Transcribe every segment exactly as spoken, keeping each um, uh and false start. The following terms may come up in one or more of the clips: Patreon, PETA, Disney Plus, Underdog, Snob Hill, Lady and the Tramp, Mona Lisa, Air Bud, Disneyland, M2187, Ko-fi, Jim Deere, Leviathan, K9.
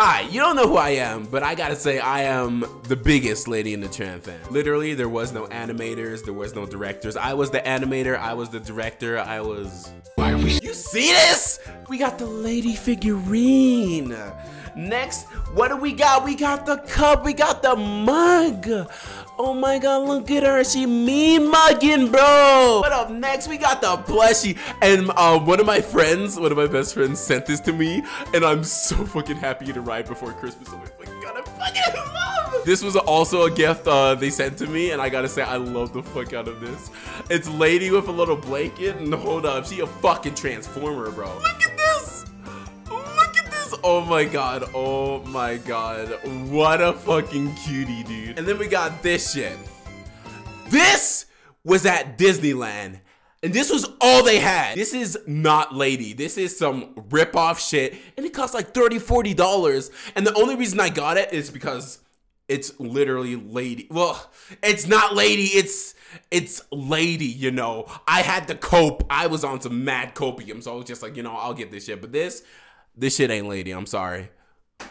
Hi, you don't know who I am, but I gotta say I am the biggest Lady and the Tramp fan. Literally, there was no animators, there was no directors. I was the animator, I was the director, I was... Why are we... You see this? We got the lady figurine. Next, what do we got? We got the cup, we got the mug. Oh my god, look at her, she me mugging, bro. But up next, we got the plushie. And uh, one of my friends, one of my best friends sent this to me, and I'm so fucking happy to right before Christmas. I'm like, oh my god, I fucking love this. Was also a gift uh, they sent to me, and I gotta say I love the fuck out of this. It's lady with a little blanket, and hold up, she a fucking transformer, bro. Look at this. Look at this. Oh my god. Oh my god. What a fucking cutie, dude. And then we got this shit. This was at Disneyland. And this was all they had. This is not lady. This is some rip-off shit. And it cost like thirty, forty dollars. And the only reason I got it is because it's literally lady. Well, it's not lady. It's it's lady, you know. I had to cope. I was on some mad copium. So I was just like, you know, I'll get this shit. But this, this shit ain't lady. I'm sorry.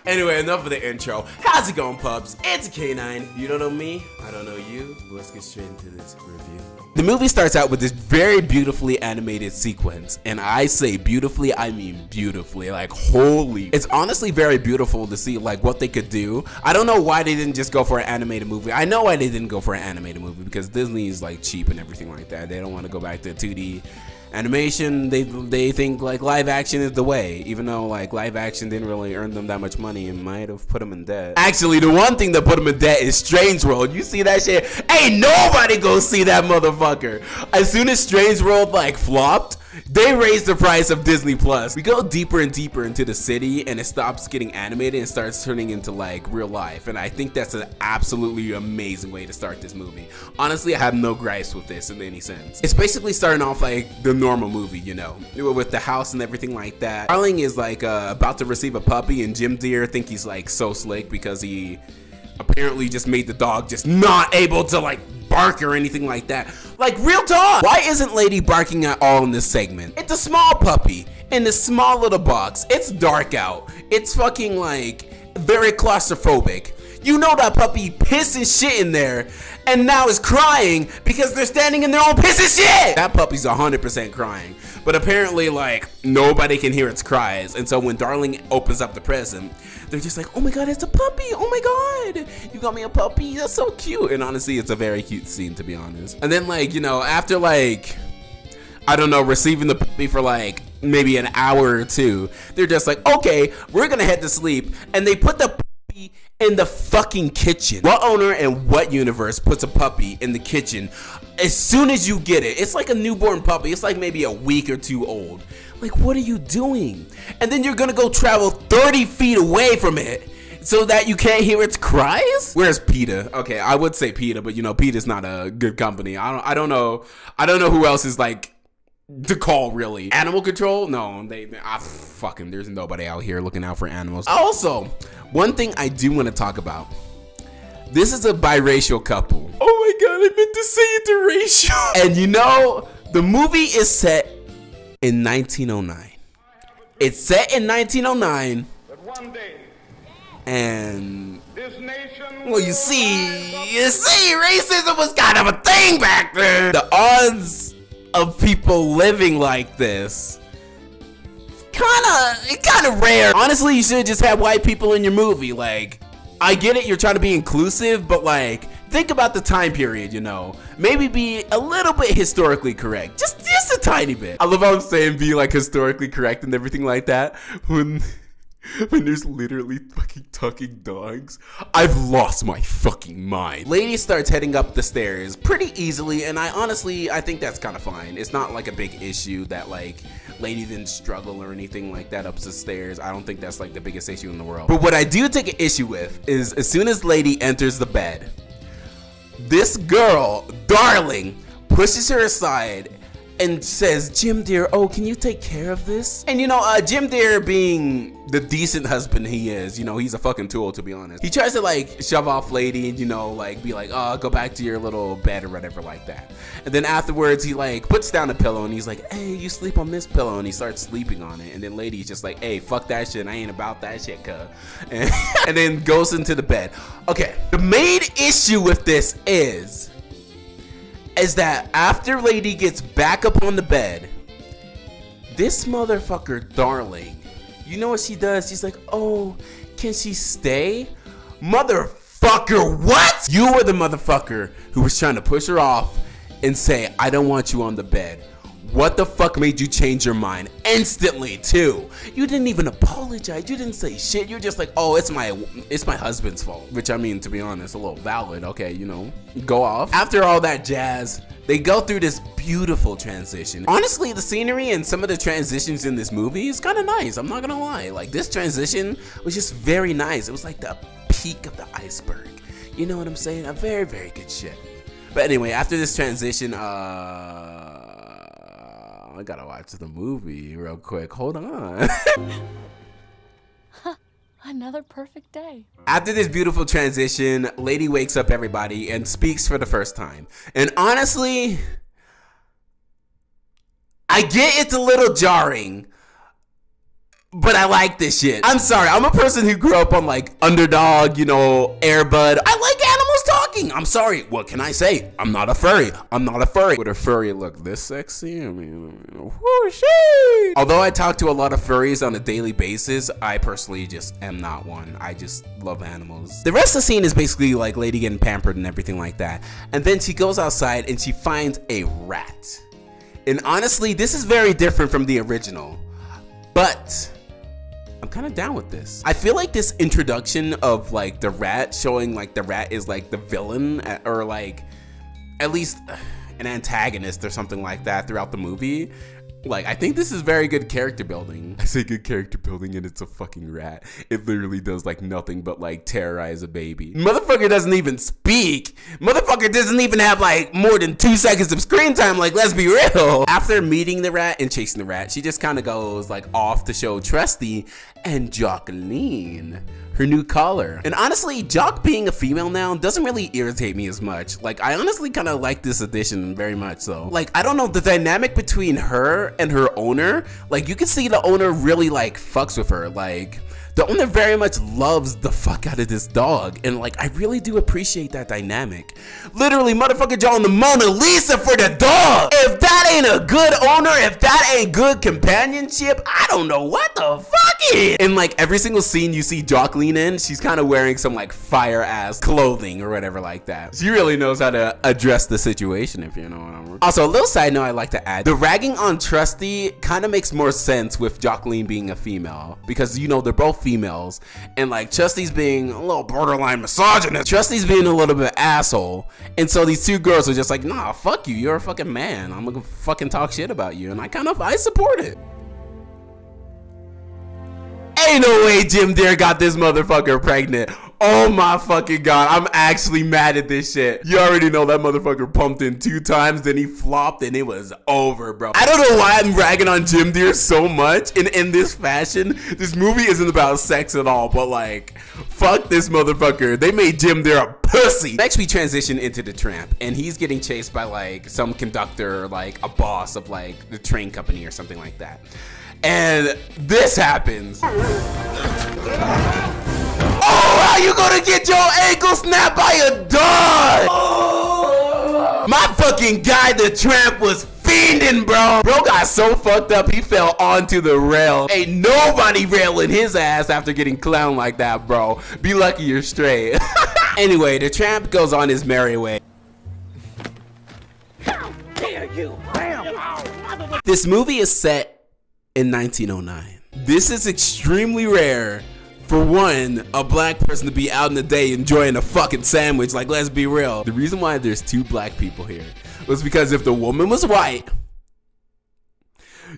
Anyway, enough of the intro. How's it going, pups? It's K nine. You don't know me, I don't know you. Let's get straight into this review. The movie starts out with this very beautifully animated sequence. And I say beautifully, I mean beautifully. Like, holy. It's honestly very beautiful to see, like, what they could do. I don't know why they didn't just go for an animated movie. I know why they didn't go for an animated movie. Because Disney is, like, cheap and everything like that. They don't want to go back to two D animation. They, they think, like, live action is the way. Even though, like, live action didn't really earn them that much money and might have put them in debt. Actually, the one thing that put them in debt is Strange World. You see that shit? Ain't nobody go see that motherfucker. As soon as Strange World like flopped, they raised the price of Disney Plus. We go deeper and deeper into the city and it stops getting animated and starts turning into like real life. And I think that's an absolutely amazing way to start this movie. Honestly, I have no gripes with this in any sense. It's basically starting off like the normal movie, you know, with the house and everything like that. Darling is like uh, about to receive a puppy and Jim Deere think he's like so slick because he apparently just made the dog just not able to like bark or anything like that. Like, real talk, why isn't lady barking at all in this segment? It's a small puppy in this small little box. It's dark out. It's fucking like very claustrophobic. You know that puppy pisses shit in there and now is crying because they're standing in their own piss and shit. That puppy's one hundred percent crying, but apparently like nobody can hear its cries. And so when Darling opens up the present, they're just like, oh my god, it's a puppy. Oh my god, you got me a puppy. That's so cute. And honestly, it's a very cute scene, to be honest. And then like, you know, after like, I don't know, receiving the puppy for like maybe an hour or two, they're just like, okay, we're gonna head to sleep. And they put the puppy in the fucking kitchen. What owner and what universe puts a puppy in the kitchen as soon as you get it? It's like a newborn puppy. It's like maybe a week or two old. Like, what are you doing? And then you're gonna go travel thirty feet away from it so that you can't hear its cries? Where's PETA? Okay, I would say PETA, but you know, PETA's not a good company. I don't, I don't know. I don't know who else is like to call, really. Animal control? No, they, they ah, fucking, there's nobody out here looking out for animals. Also, one thing I do want to talk about. This is a biracial couple. Oh my god, I meant to say it's racial. And you know, the movie is set in nineteen oh nine. It's set in nineteen oh nine. But one day, and this nation, well, you see, you see, racism was kind of a thing back then. The odds of people living like this, it's kinda, it's kinda rare. Honestly, you should just have white people in your movie. Like, I get it, you're trying to be inclusive, but like, think about the time period, you know. Maybe be a little bit historically correct, just, just a tiny bit. I love how I'm saying be like historically correct and everything like that, when, when there's literally fucking talking dogs. I've lost my fucking mind. Lady starts heading up the stairs pretty easily, and I honestly, I think that's kind of fine. It's not like a big issue that like Lady didn't struggle or anything like that up the stairs. I don't think that's like the biggest issue in the world. But what I do take an issue with is as soon as Lady enters the bed, this girl, Darling, pushes her aside and says, Jim dear, oh, can you take care of this? And you know, uh, Jim dear, being the decent husband he is, you know, he's a fucking tool, to be honest. He tries to like shove off Lady and, you know, like be like, oh, go back to your little bed or whatever like that. And then afterwards he like puts down a pillow and he's like, hey, you sleep on this pillow, and he starts sleeping on it. And then Lady's just like, hey, fuck that shit, I ain't about that shit, cuz. And, and then goes into the bed. Okay, the main issue with this is is that after Lady gets back up on the bed, this motherfucker Darling, you know what she does? She's like, oh, can she stay? Motherfucker, what? You were the motherfucker who was trying to push her off and say, I don't want you on the bed. What the fuck made you change your mind instantly too? You didn't even apologize, you didn't say shit, you're just like, oh, it's my it's my husband's fault. Which, I mean, to be honest, a little valid. Okay, you know, go off. After all that jazz, they go through this beautiful transition. Honestly, the scenery and some of the transitions in this movie is kind of nice, I'm not gonna lie. Like, this transition was just very nice. It was like the peak of the iceberg, you know what I'm saying? A very, very good shit. But anyway, after this transition, uh I gotta watch the movie real quick. Hold on. Another perfect day. After this beautiful transition, Lady wakes up everybody and speaks for the first time. And honestly, I get it's a little jarring, but I like this shit. I'm sorry, I'm a person who grew up on like Underdog, you know, Air Bud. I like animals talking. I'm sorry, what can I say? I'm not a furry. I'm not a furry. Would a furry look this sexy? I mean, whoo shit. Although I talk to a lot of furries on a daily basis, I personally just am not one. I just love animals. The rest of the scene is basically like Lady getting pampered and everything like that. And then she goes outside and she finds a rat. And honestly, this is very different from the original, but I'm kind of down with this. I feel like this introduction of like the rat, showing like the rat is like the villain, or like at least an antagonist or something like that throughout the movie. Like, I think this is very good character building. I say good character building and it's a fucking rat. It literally does like nothing but like terrorize a baby. Motherfucker doesn't even speak. Motherfucker doesn't even have like more than two seconds of screen time. Like, let's be real. After meeting the rat and chasing the rat, she just kind of goes like off to show Trusty and Jacqueline her new collar. And honestly, Jock being a female now doesn't really irritate me as much. Like, I honestly kind of like this addition very much so. Like, I don't know, the dynamic between her and her owner, like, you can see the owner really like fucks with her. Like, the owner very much loves the fuck out of this dog. And like, I really do appreciate that dynamic. Literally, motherfucker drawing the Mona Lisa for the dog. If that ain't a good owner, if that ain't good companionship, I don't know what the fuck is. And like, every single scene you see Jacqueline in, she's kind of wearing some like fire ass clothing or whatever like that. She really knows how to address the situation, if you know what I'm saying. Also, a little side note I'd like to add, the ragging on Trusty kind of makes more sense with Jacqueline being a female, because you know they're both females, and like Trusty's being a little borderline misogynist, Trusty's being a little bit asshole, and so these two girls are just like, nah, fuck you, you're a fucking man, I'm gonna fucking talk shit about you. And I kind of I support it. Ain't no way Jim Deere got this motherfucker pregnant. Oh my fucking god, I'm actually mad at this shit. You already know that motherfucker pumped in two times, then he flopped and it was over, bro. I don't know why I'm ragging on Jim Deere so much and in this fashion. This movie isn't about sex at all, but like, fuck this motherfucker. They made Jim Deere a pussy. Next, we transition into the Tramp, and he's getting chased by like some conductor, or like a boss of like the train company or something like that. And this happens. Oh, how you gonna get your ankle snapped by a dog? Oh. My fucking guy, the Tramp, was fiending, bro. Bro got so fucked up, he fell onto the rail. Ain't nobody railing his ass after getting clowned like that, bro. Be lucky you're straight. Anyway, the Tramp goes on his merry way. How dare you? Bam. Oh. This movie is set in nineteen oh nine. This is extremely rare for one, a black person to be out in the day enjoying a fucking sandwich. Like, let's be real. The reason why there's two black people here was because if the woman was white,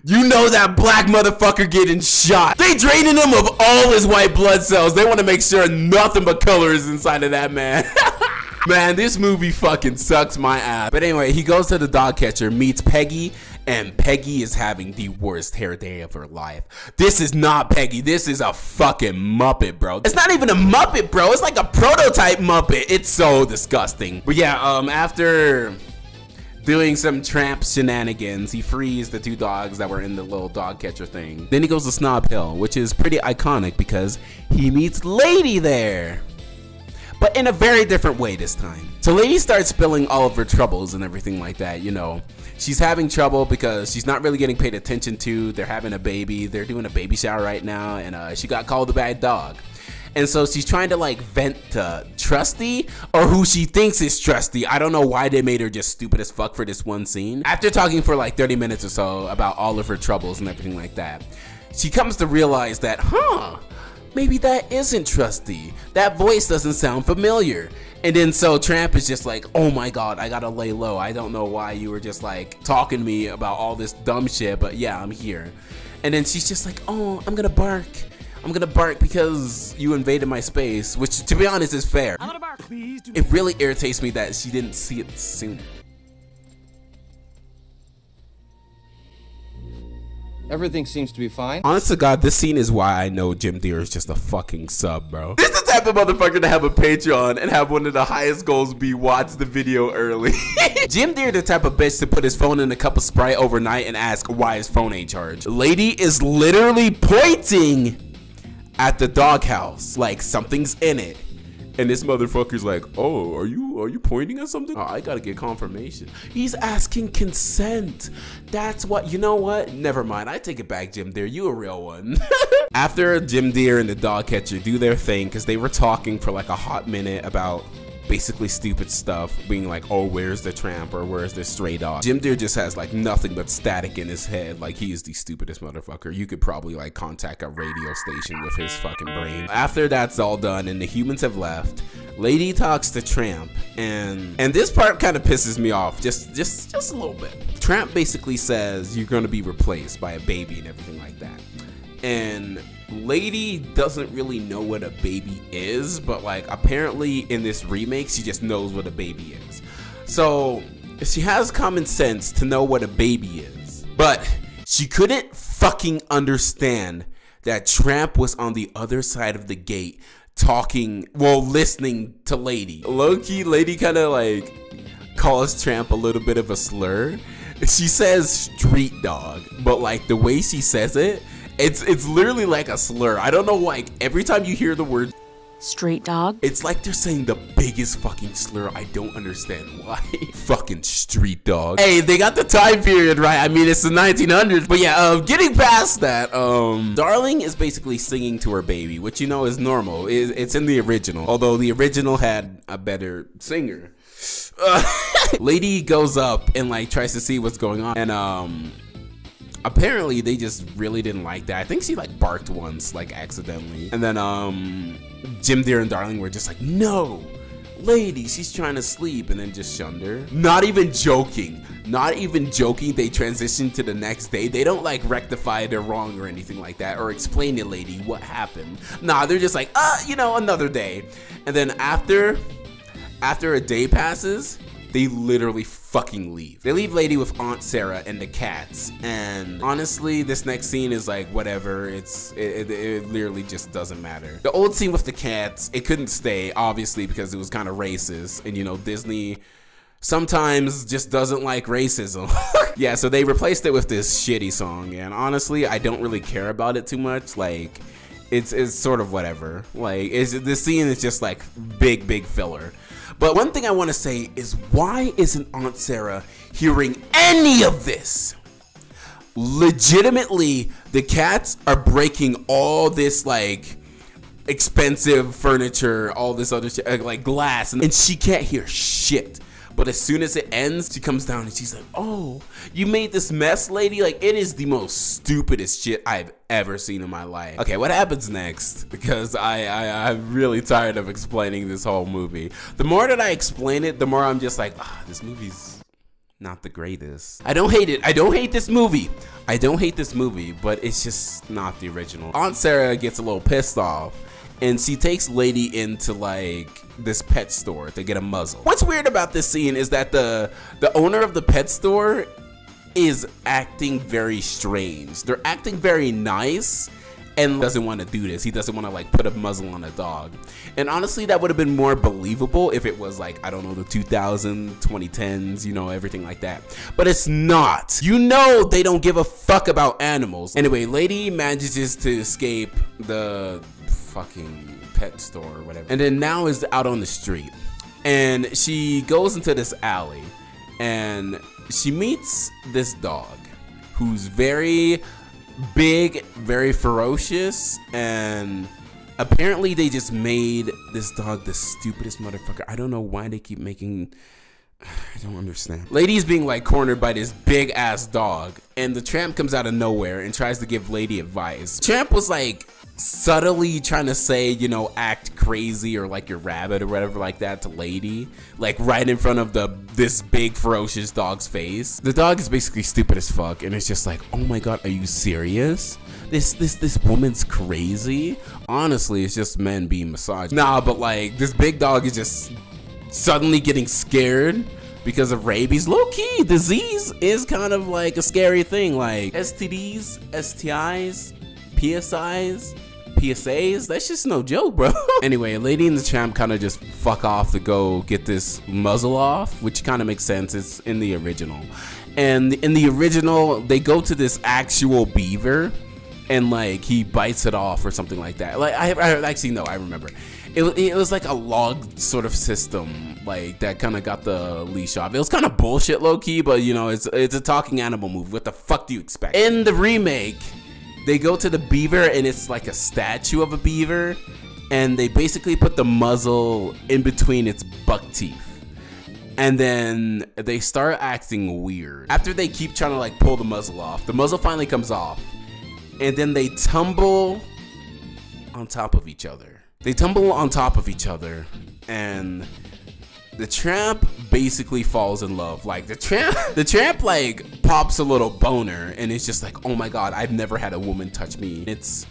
you know that black motherfucker getting shot. They draining him of all his white blood cells. They want to make sure nothing but color is inside of that man. Man, this movie fucking sucks my ass. But anyway, he goes to the dog catcher, meets Peggy and Peggy is having the worst hair day of her life. This is not Peggy. This is a fucking Muppet, bro. It's not even a Muppet, bro. It's like a prototype Muppet. It's so disgusting. But yeah, um, after doing some tramp shenanigans, he frees the two dogs that were in the little dog catcher thing. Then he goes to Snob Hill, which is pretty iconic because he meets Lady there, but in a very different way this time. So Lady starts spilling all of her troubles and everything like that, you know. She's having trouble because she's not really getting paid attention to. They're having a baby. They're doing a baby shower right now, and uh, she got called a bad dog. And so she's trying to like vent to Trusty, or who she thinks is Trusty. I don't know why they made her just stupid as fuck for this one scene. After talking for like thirty minutes or so about all of her troubles and everything like that, she comes to realize that, huh, maybe that isn't Trusty. That voice doesn't sound familiar. And then so Tramp is just like, oh my god, I gotta lay low. I don't know why you were just like talking to me about all this dumb shit, but yeah, I'm here. And then she's just like, oh, I'm gonna bark. I'm gonna bark because you invaded my space, which to be honest is fair. I'm gonna bark, please. It really irritates me that she didn't see it sooner. Everything seems to be fine. Honest to God, this scene is why I know Jim Deere is just a fucking sub, bro. This is the type of motherfucker to have a Patreon and have one of the highest goals be watch the video early. Jim Deere the type of bitch to put his phone in a cup of Sprite overnight and ask why his phone ain't charged. Lady is literally pointing at the doghouse like something's in it. And this motherfucker's like, oh, are you are you pointing at something? Oh, I gotta get confirmation. He's asking consent. That's what, you know what? Never mind. I take it back, Jim Deere. You a real one. After Jim Deere and the dog catcher do their thing, because they were talking for like a hot minute about basically stupid stuff, being like, oh, where's the tramp, or where's the stray dog? Jim Deere just has like nothing but static in his head. Like, he is the stupidest motherfucker. You could probably like contact a radio station with his fucking brain. After that's all done and the humans have left, Lady talks to Tramp, and and this part kind of pisses me off just just just a little bit. Tramp basically says you're gonna be replaced by a baby and everything like that, and Lady doesn't really know what a baby is, but like apparently in this remake she just knows what a baby is. So she has common sense to know what a baby is, but she couldn't fucking understand that Tramp was on the other side of the gate talking, well, listening to Lady. Low-key, Lady kind of like calls Tramp a little bit of a slur. She says street dog, but like the way she says it, It's it's literally like a slur. I don't know, like every time you hear the word straight dog, it's like they're saying the biggest fucking slur. I don't understand why. Fucking street dog. Hey, they got the time period right. I mean, it's the nineteen hundreds. But yeah, um, getting past that, um, Darling is basically singing to her baby, which you know is normal. It, it's in the original, although the original had a better singer. Uh, Lady goes up and like tries to see what's going on, and um. apparently they just really didn't like that. I think she like barked once, like accidentally. And then um, Jim Deere and Darling were just like, no, Lady, she's trying to sleep, and then just shunned her. Not even joking, not even joking, they transitioned to the next day. They don't like rectify their wrong or anything like that, or explain to Lady what happened. Nah, they're just like, uh, you know, another day. And then after, after a day passes, they literally fucking leave. They leave Lady with Aunt Sarah and the cats, and honestly, this next scene is like whatever. It's it, it, it literally just doesn't matter. The old scene with the cats, it couldn't stay, obviously, because it was kind of racist, and you know, Disney sometimes just doesn't like racism. Yeah, so they replaced it with this shitty song, and honestly, I don't really care about it too much. Like, it's, it's sort of whatever. Like, it's, this scene is just like big, big filler. But one thing I want to say is, why isn't Aunt Sarah hearing any of this? Legitimately, the cats are breaking all this like expensive furniture, all this other shit, like glass, and she can't hear shit. But as soon as it ends, she comes down and she's like, oh, you made this mess, Lady? Like, it is the most stupidest shit I've ever seen in my life. Okay, what happens next? Because I, I, I'm really tired of explaining this whole movie. The more that I explain it, the more I'm just like, ah, this movie's not the greatest. I don't hate it. I don't hate this movie. I don't hate this movie, but it's just not the original. Aunt Sarah gets a little pissed off, and she takes Lady into like this pet store to get a muzzle. What's weird about this scene is that the the owner of the pet store is acting very strange. They're acting very nice, and doesn't want to do this. He doesn't want to like put a muzzle on a dog. And honestly, that would have been more believable if it was like, I don't know, the two thousands, twenty tens, you know, everything like that. But it's not. You know they don't give a fuck about animals. Anyway, Lady manages to escape the fucking pet store or whatever. And then now is out on the street. And she goes into this alley and she meets this dog who's very big, very ferocious, and apparently they just made this dog the stupidest motherfucker. I don't know why they keep making, I don't understand. Lady's being like cornered by this big ass dog, and the tramp comes out of nowhere and tries to give Lady advice. Tramp was like subtly trying to say, you know, act crazy or like your rabbit or whatever like that to Lady, like right in front of the this big ferocious dog's face. The dog is basically stupid as fuck, and it's just like, oh my god, are you serious? This this this woman's crazy. Honestly, it's just men being misogynist. Nah, but like this big dog is just suddenly getting scared because of rabies. Low-key, disease is kind of like a scary thing, like S T Ds, S T Is, P S Is, P S As, that's just no joke, bro. Anyway, Lady and the Tramp kind of just fuck off to go get this muzzle off, which kind of makes sense. It's in the original. And in the original, they go to this actual beaver, and like he bites it off or something like that. Like I, I actually no, I remember. It, it was like a log sort of system, like that kind of got the leash off. It was kind of bullshit, low key, but you know, it's it's a talking animal move. What the fuck do you expect? In the remake, they go to the beaver, and it's like a statue of a beaver, and they basically put the muzzle in between its buck teeth, and then they start acting weird. After they keep trying to like pull the muzzle off, the muzzle finally comes off, and then they tumble on top of each other. They tumble on top of each other, and the tramp basically falls in love. Like the tramp, the tramp like pops a little boner, and it's just like, oh my god, I've never had a woman touch me. It's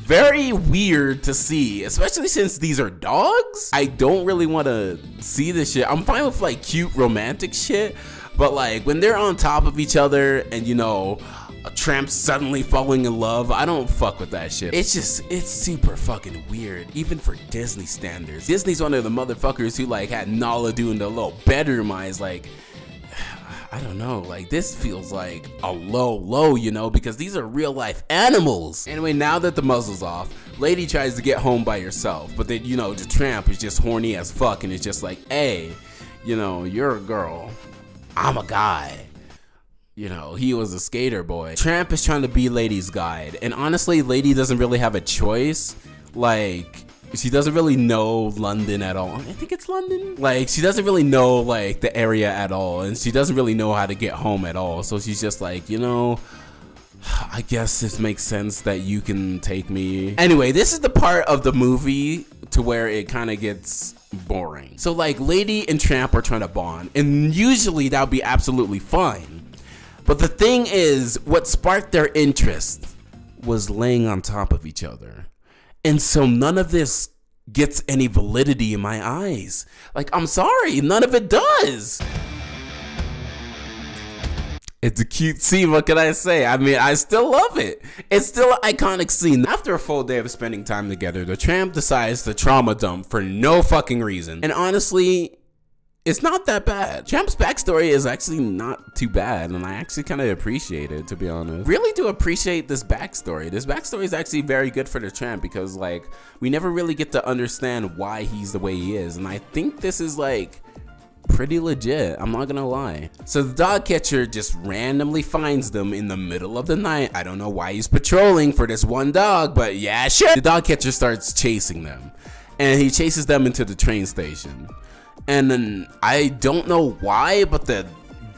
very weird to see, especially since these are dogs. I don't really want to see this shit. I'm fine with like cute romantic shit, but like when they're on top of each other and you know, a tramp suddenly falling in love, I don't fuck with that shit. It's just, it's super fucking weird, even for Disney standards. Disney's one of the motherfuckers who like had Nala doing the little bedroom eyes. Like, I don't know, like this feels like a low low, you know, because these are real life animals. Anyway, now that the muzzle's off, Lady tries to get home by herself, but then you know, the tramp is just horny as fuck, and it's just like, hey, you know, you're a girl, I'm a guy. You know, he was a skater boy. Tramp is trying to be Lady's guide, and honestly, Lady doesn't really have a choice. Like, she doesn't really know London at all. I think it's London. Like, she doesn't really know like the area at all, and she doesn't really know how to get home at all. So she's just like, you know, I guess this makes sense that you can take me. Anyway, this is the part of the movie to where it kind of gets boring. So like, Lady and Tramp are trying to bond, and usually that would be absolutely fine. But the thing is, what sparked their interest was laying on top of each other. And so none of this gets any validity in my eyes. Like, I'm sorry, none of it does. It's a cute scene, what can I say? I mean, I still love it. It's still an iconic scene. After a full day of spending time together, the tramp decides to trauma dump for no fucking reason. And honestly, it's not that bad. Tramp's backstory is actually not too bad, and I actually kind of appreciate it, to be honest. Really do appreciate this backstory. This backstory is actually very good for the tramp, because like, we never really get to understand why he's the way he is, and I think this is like pretty legit, I'm not gonna lie. So the dog catcher just randomly finds them in the middle of the night. I don't know why he's patrolling for this one dog, but yeah, shit. The dog catcher starts chasing them, and he chases them into the train station. And then I don't know why, but the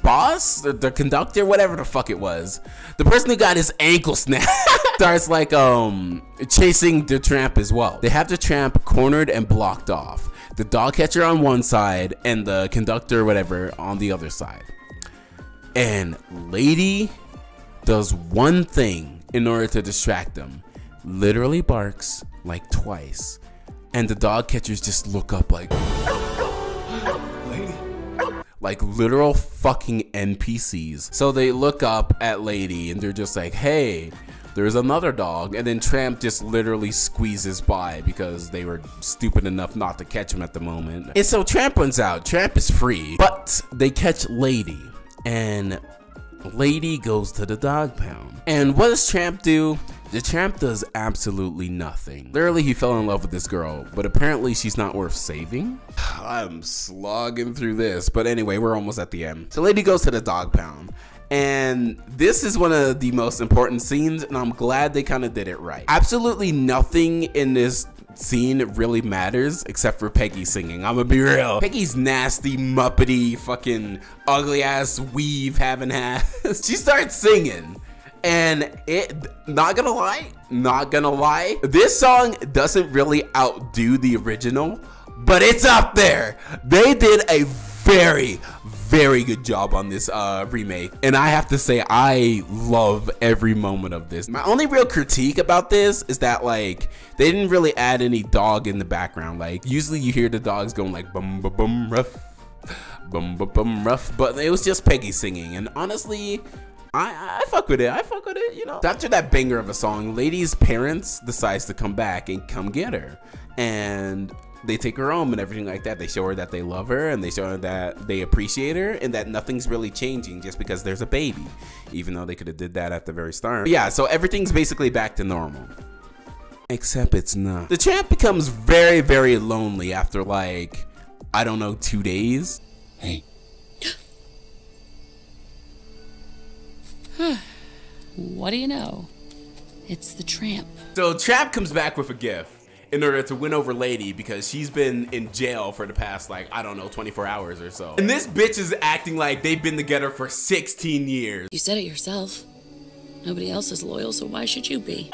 boss, the, the conductor, whatever the fuck it was, the person who got his ankle snapped starts like um chasing the tramp as well. They have the tramp cornered and blocked off. The dog catcher on one side and the conductor, whatever, on the other side. And Lady does one thing in order to distract them. Literally barks like twice. And the dog catchers just look up like... like literal fucking N P Cs. So they look up at Lady and they're just like, hey, there's another dog, and then Tramp just literally squeezes by because they were stupid enough not to catch him at the moment. And so Tramp runs out. Tramp is free, but they catch Lady, and Lady goes to the dog pound. And what does Tramp do? The Tramp does absolutely nothing. Literally, he fell in love with this girl, but apparently she's not worth saving. I'm slogging through this, but anyway, we're almost at the end. So Lady goes to the dog pound, and this is one of the most important scenes, and I'm glad they kind of did it right. Absolutely nothing in this scene really matters except for Peggy singing. I'm gonna be real. Peggy's nasty, muppety, fucking ugly ass weave having ass. She starts singing. And it, not gonna lie, not gonna lie, this song doesn't really outdo the original, but it's up there. They did a very, very good job on this uh, remake. And I have to say, I love every moment of this. My only real critique about this is that, like, they didn't really add any dog in the background. Like, usually you hear the dogs going like, bum, bum, bum, rough, bum, bum, bum, rough. But it was just Peggy singing. And honestly, I, I fuck with it, I fuck with it, you know. After that banger of a song, Lady's parents decides to come back and come get her. And they take her home and everything like that. They show her that they love her, and they show her that they appreciate her, and that nothing's really changing just because there's a baby, even though they could have did that at the very start. But yeah, so everything's basically back to normal. Except it's not. The Tramp becomes very, very lonely after, like, I don't know, two days. Hey. What do you know? It's the Tramp. So Tramp comes back with a gift in order to win over Lady because she's been in jail for the past, like, I don't know, twenty-four hours or so. And this bitch is acting like they've been together for sixteen years. You said it yourself. Nobody else is loyal, so why should you be?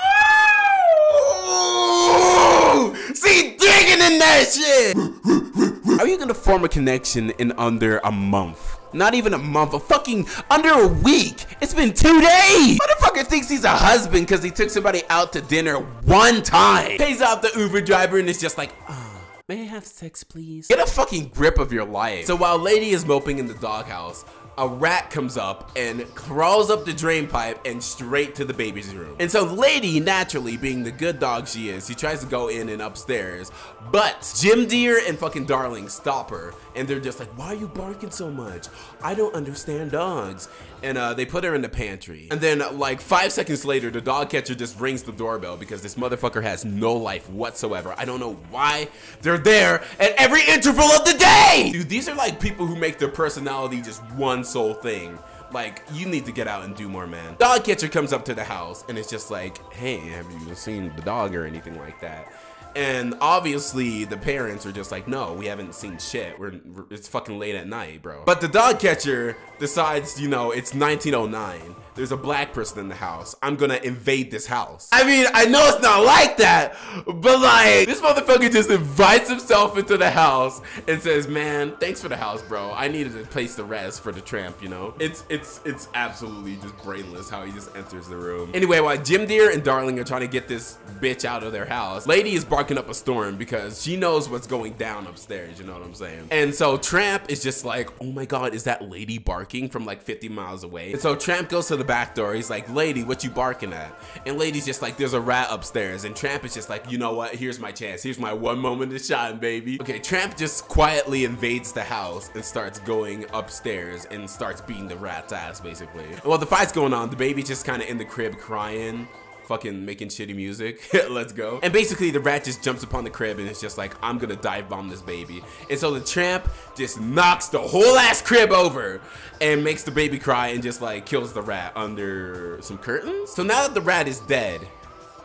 Oh! See, digging in that shit! How are you gonna form a connection in under a month? Not even a month, a fucking under a week. It's been two days. Motherfucker thinks he's a husband because he took somebody out to dinner one time. Pays off the Uber driver and is just like, oh, may I have sex, please? Get a fucking grip of your life. So while Lady is moping in the doghouse, a rat comes up and crawls up the drain pipe and straight to the baby's room. And so Lady, naturally being the good dog she is, she tries to go in and upstairs, but Jim Deere and fucking Darling stop her. And they're just like, why are you barking so much? I don't understand dogs. And uh, they put her in the pantry. And then like five seconds later, the dog catcher just rings the doorbell because this motherfucker has no life whatsoever. I don't know why they're there at every interval of the day. Dude, these are like people who make their personality just one soul thing. Like, you need to get out and do more, man. Dog catcher comes up to the house and it's just like, hey, have you seen the dog or anything like that? And obviously the parents are just like, no, we haven't seen shit. We're, we're it's fucking late at night, bro. But the dog catcher decides, you know, it's nineteen oh nine. There's a black person in the house. I'm gonna invade this house. I mean, I know it's not like that, but like, this motherfucker just invites himself into the house and says, man, thanks for the house, bro. I needed a place to rest for the Tramp, you know? It's it's it's absolutely just brainless how he just enters the room. Anyway, while Jim Deere and Darling are trying to get this bitch out of their house, Lady is barking up a storm because she knows what's going down upstairs, you know what I'm saying? And so Tramp is just like, oh my God, is that Lady barking from like fifty miles away? And so Tramp goes to the back door. He's like, Lady, what you barking at? And Lady's just like, there's a rat upstairs. And Tramp is just like, you know what, here's my chance, here's my one moment to shine, baby. Okay, Tramp just quietly invades the house and starts going upstairs and starts beating the rat's ass, basically. And while the fight's going on, the baby's just kind of in the crib crying, fucking making shitty music. Let's go. And basically the rat just jumps upon the crib and it's just like, I'm gonna dive bomb this baby. And so the Tramp just knocks the whole ass crib over and makes the baby cry and just like kills the rat under some curtains. So now that the rat is dead,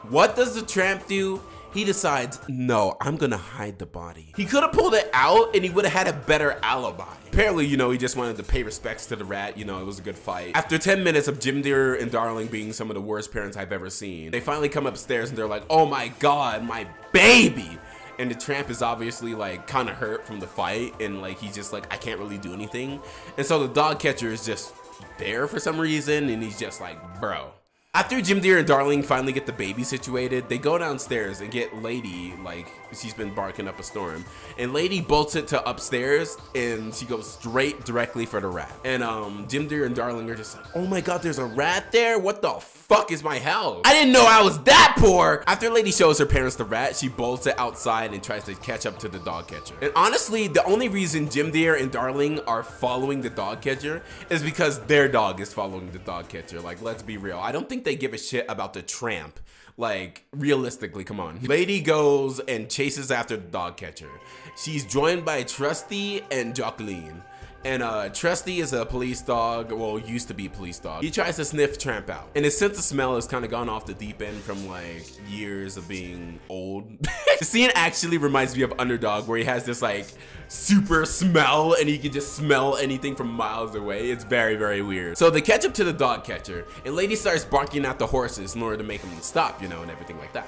what does the Tramp do? He decides, no, I'm gonna hide the body. He could have pulled it out and he would have had a better alibi. Apparently, you know, he just wanted to pay respects to the rat. You know, it was a good fight. After ten minutes of Jim Deere and Darling being some of the worst parents I've ever seen, they finally come upstairs and they're like, oh my God, my baby. And the Tramp is obviously like kind of hurt from the fight. And like, he's just like, I can't really do anything. And so the dog catcher is just there for some reason. And he's just like, bro. After Jim Deere and Darling finally get the baby situated, they go downstairs and get Lady, like, she's been barking up a storm. And Lady bolts it to upstairs and she goes straight directly for the rat. And um, Jim Deere and Darling are just like, oh my God, there's a rat there? What the fuck is my house? I didn't know I was that poor. After Lady shows her parents the rat, she bolts it outside and tries to catch up to the dog catcher. And honestly, the only reason Jim Deere and Darling are following the dog catcher is because their dog is following the dog catcher. Like, let's be real. I don't think they give a shit about the tramp. Like, realistically, come on. Lady goes and chases after the dog catcher. She's joined by Trusty and Jacqueline. And uh, Trusty is a police dog, well, used to be police dog. He tries to sniff Tramp out. And his sense of smell has kind of gone off the deep end from like years of being old. The scene actually reminds me of Underdog, where he has this like super smell and he can just smell anything from miles away. It's very, very weird. So they catch up to the dog catcher and Lady starts barking at the horses in order to make them stop, you know, and everything like that.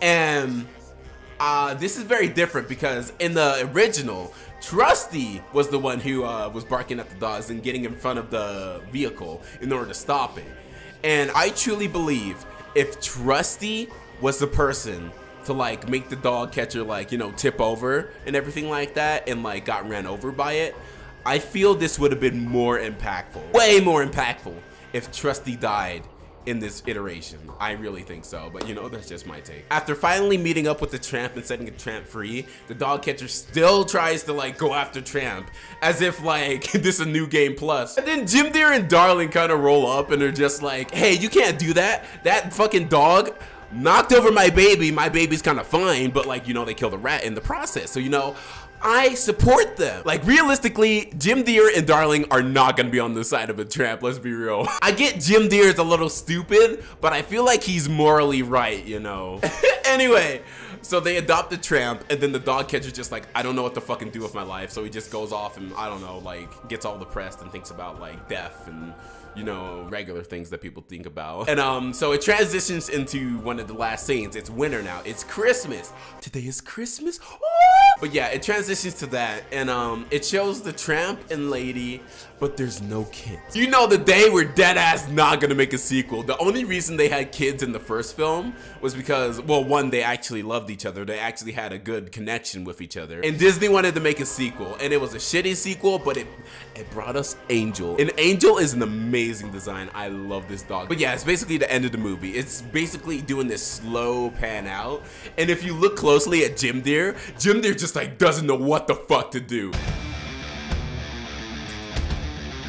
And uh, this is very different because in the original, Trusty was the one who uh, was barking at the dogs and getting in front of the vehicle in order to stop it. And I truly believe if Trusty was the person to like make the dog catcher like, you know, tip over and everything like that and like got ran over by it, I feel this would have been more impactful, way more impactful if Trusty died in this iteration. I really think so, but you know, that's just my take. After finally meeting up with the tramp and setting the tramp free, the dog catcher still tries to like go after Tramp as if like this is a new game plus. And then Jim Deere and Darling kind of roll up and they're just like, hey, you can't do that. That fucking dog knocked over my baby. My baby's kind of fine, but like, you know, they killed the rat in the process. So, you know, I support them. Like, realistically, Jim Deere and Darling are not gonna be on the side of a tramp, let's be real. I get Jim Deere is a little stupid, but I feel like he's morally right, you know? Anyway, so they adopt the tramp, and then the dog catcher just like, I don't know what to fucking do with my life, so he just goes off and, I don't know, like, gets all depressed and thinks about, like, death and, you know, regular things that people think about. And um, so it transitions into one of the last scenes. It's winter now, it's Christmas. Today is Christmas? Oh! But yeah, it transitions to that, and um, it shows the tramp and Lady, but there's no kids. You know, the day we're dead ass not gonna make a sequel. The only reason they had kids in the first film was because, well, one, they actually loved each other. They actually had a good connection with each other. And Disney wanted to make a sequel, and it was a shitty sequel, but it, it brought us Angel. And Angel is an amazing design. I love this dog. But yeah, it's basically the end of the movie. It's basically doing this slow pan out, and if you look closely at Jim Deere, Jim Deere just like doesn't know what the fuck to do.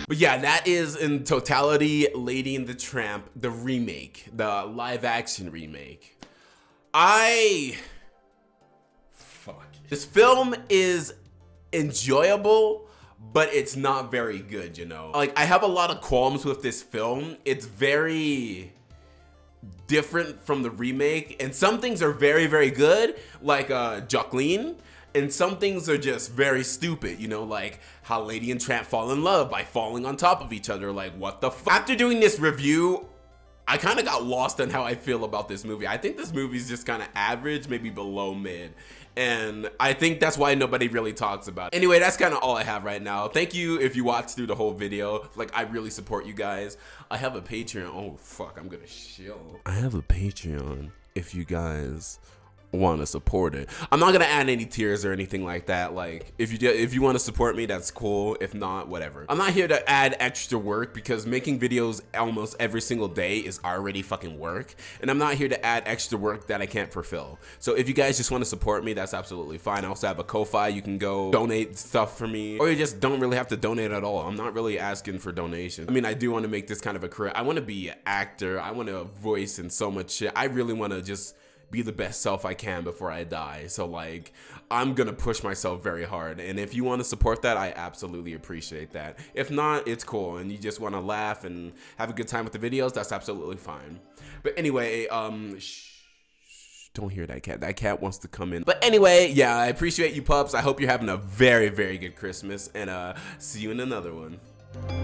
But yeah, that is in totality Lady and the Tramp, the remake, the live action remake. I fuck. This film is enjoyable, but it's not very good, you know. Like, I have a lot of qualms with this film. It's very different from the remake, and some things are very, very good, like uh Jacqueline. And some things are just very stupid, you know, like how Lady and Tramp fall in love by falling on top of each other. Like, what the fuck? After doing this review, I kind of got lost on how I feel about this movie. I think this movie's just kind of average, maybe below mid. And I think that's why nobody really talks about it. Anyway, that's kind of all I have right now. Thank you if you watched through the whole video. Like, I really support you guys. I have a Patreon. Oh, fuck, I'm gonna chill. I have a Patreon if you guys want to support it. I'm not gonna add any tiers or anything like that. Like, if you do, if you want to support me, that's cool. If not, whatever. I'm not here to add extra work because making videos almost every single day is already fucking work, and I'm not here to add extra work that I can't fulfill. So if you guys just want to support me, that's absolutely fine. I also have a Ko-fi. You can go donate stuff for me, or you just don't really have to donate at all. I'm not really asking for donations. I mean, I do want to make this kind of a career. I want to be an actor. I want to voice in so much shit. I really want to just be the best self I can before I die. So like, I'm gonna push myself very hard, and if you want to support that, I absolutely appreciate that. If not, it's cool, and you just want to laugh and have a good time with the videos, that's absolutely fine. But anyway, um shh, don't hear that cat. That cat wants to come in. But anyway, yeah, I appreciate you pups. I hope you're having a very, very good Christmas, and uh see you in another one.